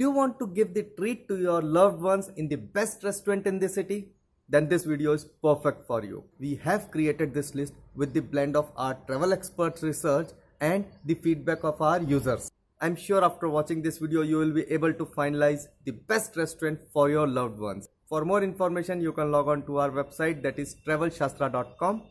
Do you want to give the treat to your loved ones in the best restaurant in the city? Then this video is perfect for you. We have created this list with the blend of our travel experts' research and the feedback of our users. I'm sure after watching this video, you will be able to finalize the best restaurant for your loved ones. For more information, you can log on to our website, that is TravelShastra.com.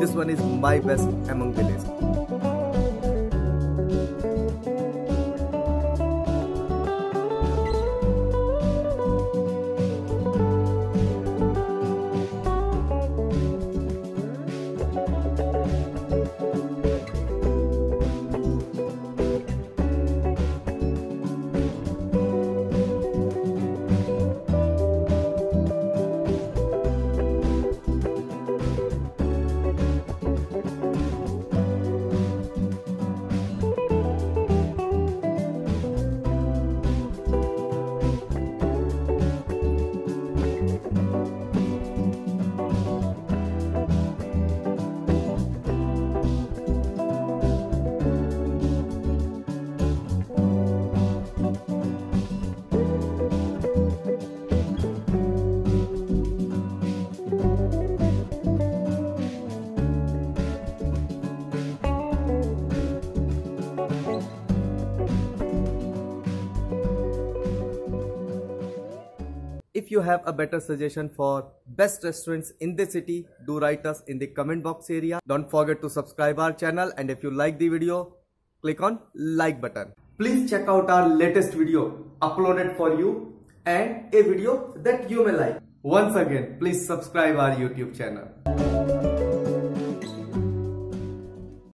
This one is my best among the list. If you have a better suggestion for best restaurants in the city, do write us in the comment box area. Don't forget to subscribe our channel, and if you like the video, click on like button. Please check out our latest video uploaded for you and a video that you may like. Once again, please subscribe our YouTube channel.